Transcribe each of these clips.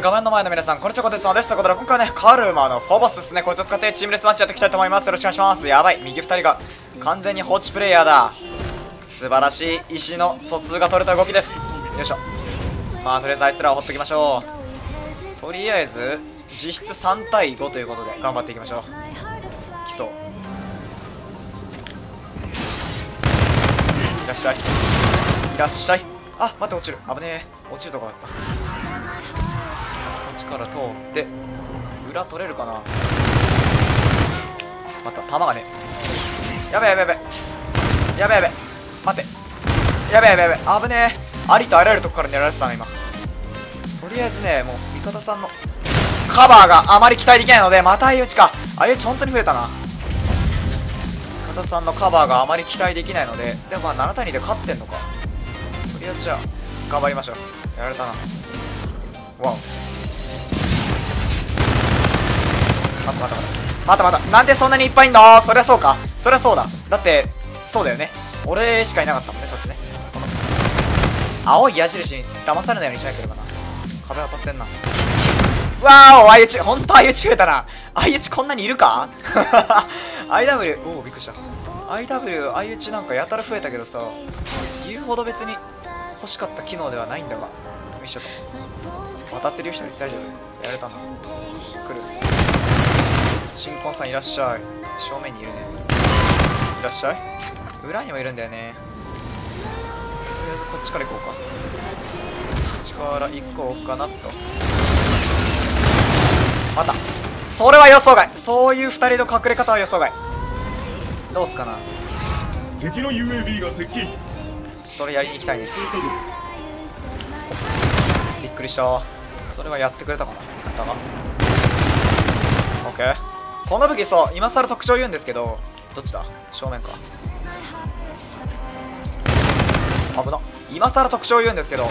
画面の前の皆さん、こんにちは、コテツノです。ということで、今回はね、カルマのフォボスですね、こいつを使ってチームレスマッチやっていきたいと思います。よろしくお願いします。やばい、右2人が完全に放置プレイヤーだ。素晴らしい石の疎通が取れた動きです。よいしょ。まあ、とりあえずあいつらを放っておきましょう。とりあえず、実質3対5ということで、頑張っていきましょう。来そう。いらっしゃい。いらっしゃい。あ、待って、落ちる。危ねえ。落ちるとこだった。から通って裏取れるかな。また弾がね、やべやべやべやべやべ、待って、やべやべやべ、危ねえ。ありとあらゆるとこから狙われてたの今。とりあえずね、もう味方さんのカバーがあまり期待できないので、また相打ちか。相打ち本当に増えたな。味方さんのカバーがあまり期待できないので、でもまあ7対2で勝ってんのか。とりあえずじゃあ頑張りましょう。やられたな。ワン。またなんでそんなにいっぱいいんの。そりゃそうか、そりゃそうだ。だってそうだよね、俺しかいなかったもんね。そっちね、この青い矢印に騙されないようにしなければな。壁当たってんな。わーお、相打ちほんと相打ち増えたな。相打ちこんなにいるか。 IW、 おおびっくりした。 IW 相打ちなんかやたら増えたけどさ、言うほど別に欲しかった機能ではないんだが。一緒と渡ってる人に大丈夫。やられたな。来る新婚さんいらっしゃい。正面にいるね。いらっしゃい。裏にもいるんだよね。とりあえずこっちから行こうか。こっちから行こうかなと。またそれは予想外。そういう2人の隠れ方は予想外。どうすかな。敵の UAV が接近。それやりに行きたいね。びっくりした。それはやってくれたかな、味方が。オッケー。この武器、そう今更特徴言うんですけど、どっちだ、正面か。危な。今更特徴言うんですけど、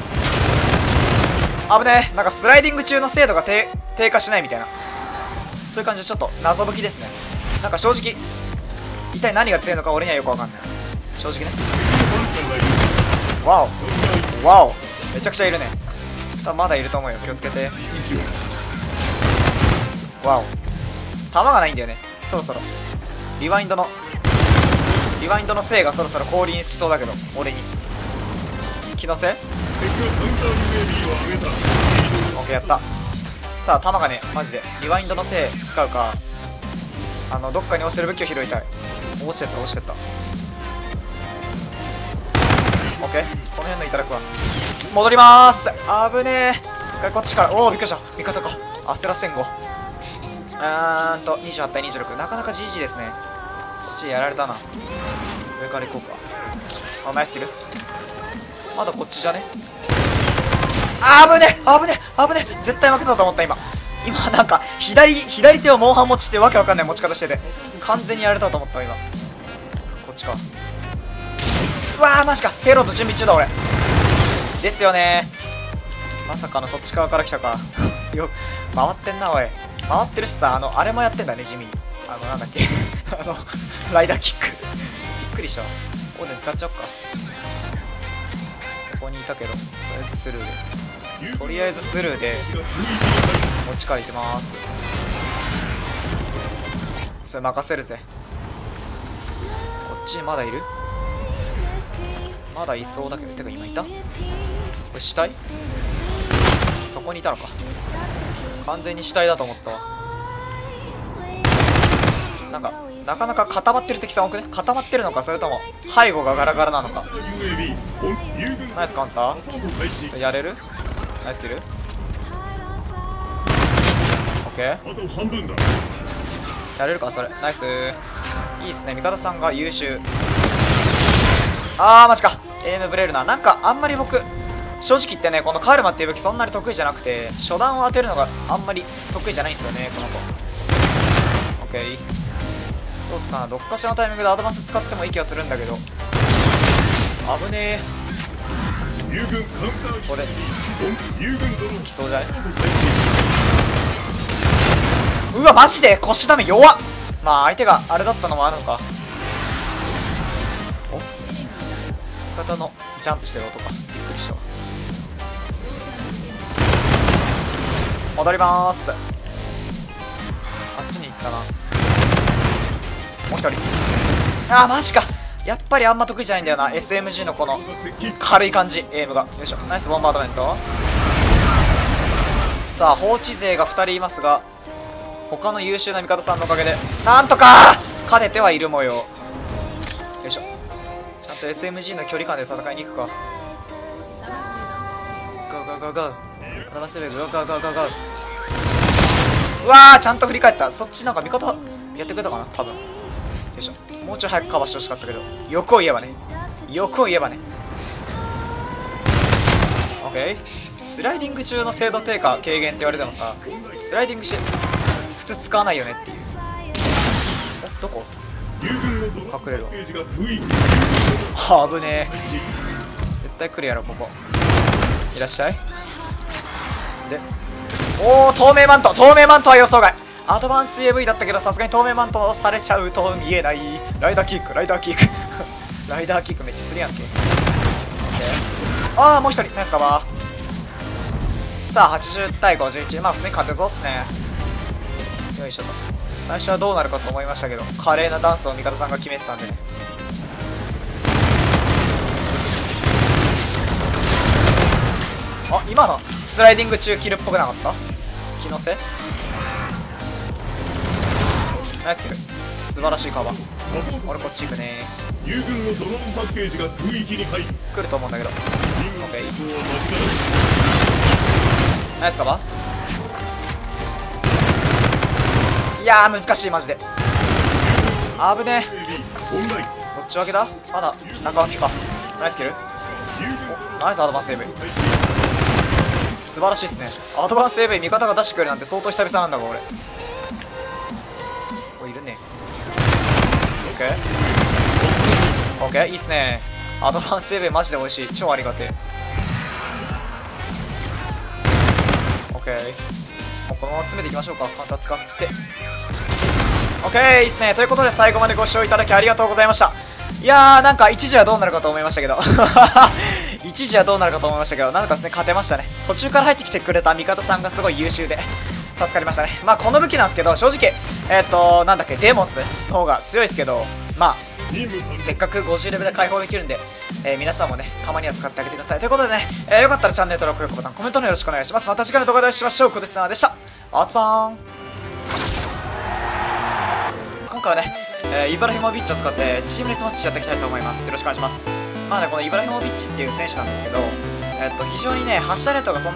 危ねえ。なんかスライディング中の精度が低下しないみたいな、そういう感じでちょっと謎武器ですね。なんか正直一体何が強いのか俺にはよくわかんない、正直ね。わおわお、めちゃくちゃいるね。多分まだいると思うよ、気をつけて。わお、弾がないんだよね。そろそろリワインドのせいがそろそろ降臨しそうだけど、俺に気のせい。 OK やった。さあ弾がね、マジでリワインドのせい使うか。どっかに落ちてる武器を拾いたい。落ちてった落ちてった。 OK、 この辺のいただくわ。戻りまーす。危ねえ。こっちから、おおびっくりした。味方か。焦らせんご。28対26、なかなか GG ですね。こっちやられたな。上から行こうか。あ、ナイスキル。まだこっちじゃね。あぶねあぶねあぶね。絶対負けたと思った今。今なんか左手をモンハン持ちってわけわかんない持ち方してて、完全にやられたと思った今。こっちか。うわーマジか。ヘロード準備中だ俺ですよね。まさかのそっち側から来たか。よ回ってんなおい。回ってるしさ、あれもやってんだね、地味に。なんだっけ、ライダーキック。びっくりした。オーデン使っちゃおっか。そこにいたけど、とりあえずスルーで。とりあえずスルーで、こっちから行きます。それ任せるぜ。こっちにまだいる？まだいそうだけど、てか今いた？これ死体？そこにいたのか。完全に死体だと思ったわ。なんかなかなか固まってる敵さん多くね。固まってるのか、それとも背後がガラガラなのか。ナイスカウンター。それやれる？ナイスキル。オッケー。やれるかそれ。ナイス。いいっすね、味方さんが優秀。あーマジか。エイムブレるな。なんかあんまり僕正直言ってね、このカルマっていう武器そんなに得意じゃなくて、初段を当てるのがあんまり得意じゃないんですよね、この子。 OK、 どうすかな。どっかしらのタイミングでアドバンス使ってもいい気がするんだけど、危ねえ。これ来そうじゃね。うわマジで腰ダメ弱っ。まあ相手があれだったのもあるのか。おっ、味方のジャンプしてる音か。びっくりした。戻りまーす。あっちに行ったな。もう一人。あーマジか。やっぱりあんま得意じゃないんだよな SMG のこの軽い感じ、エイムが。よいしょ、ナイスボンバードメント。さあ放置勢が2人いますが、他の優秀な味方さんのおかげでなんとか勝ててはいる模様。よいしょ、ちゃんと SMG の距離感で戦いに行くか。ゴーゴーゴーゴー、頭すべゴーゴーゴーゴーゴー。うわー、ちゃんと振り返った。そっちなんか味方やってくれたかな多分。よいしょ、もうちょい早くカバーしてほしかったけど、欲を言えばね、欲を言えばね。 OK、 スライディング中の精度低下軽減って言われてもさ、スライディングして普通使わないよねっていう。お、どこ隠れるわ。はあぶねえ、絶対来るやろここ。いらっしゃい。で、おお透明マント、透明マントは予想外。アドバンス AV だったけど、さすがに透明マントをされちゃうと見えない。ライダーキック、ライダーキックライダーキックめっちゃするやんけ。ああもう一人、ナイスカバー。さあ80対51、まあ普通に勝てそうっすね。よいしょと、最初はどうなるかと思いましたけど、華麗なダンスを味方さんが決めてたんで。あ、今のスライディング中キルっぽくなかった？気のせい？ナイスキル、素晴らしいカバー。俺こっち行くね。友軍のドローンパッケージが空域に入る。来ると思うんだけど。オッケー。ナイスカバー。いやー難しいマジで。危ねえ。どっち分けだ？まだ中分けか。ナイスキル。ナイスアドバンス AV。素晴らしいですね。アドバンス AV 味方が出してくれるなんて相当久々なんだが俺。いるね。オッケー、いいっすね。アドバンスエベマジで美味しい、超ありがてえ。オッケー、もうこのまま詰めていきましょうか。また使って、オッケー、いいっすね。ということで最後までご視聴いただきありがとうございました。いやーなんか一時はどうなるかと思いましたけど一時はどうなるかと思いましたけど、なんかですね勝てましたね。途中から入ってきてくれた味方さんがすごい優秀で助かりましたね。まあこの武器なんですけど、正直なんだっけ、デモンスの方が強いですけど、まあせっかく50レベルで解放できるんで、皆さんもねたまには使ってあげてください。ということでね、よかったらチャンネル登録、高評価ボタン、コメントのよろしくお願いします。また次回の動画でお会いしましょう。コデスナーでした。アーツパーン。今回はね、イブラヒモビッチを使ってチームレスマッチやっていきたいと思います。よろしくお願いします。まあね、このイブラヒモビッチっていう選手なんですけど、非常にね発射レートがそんなに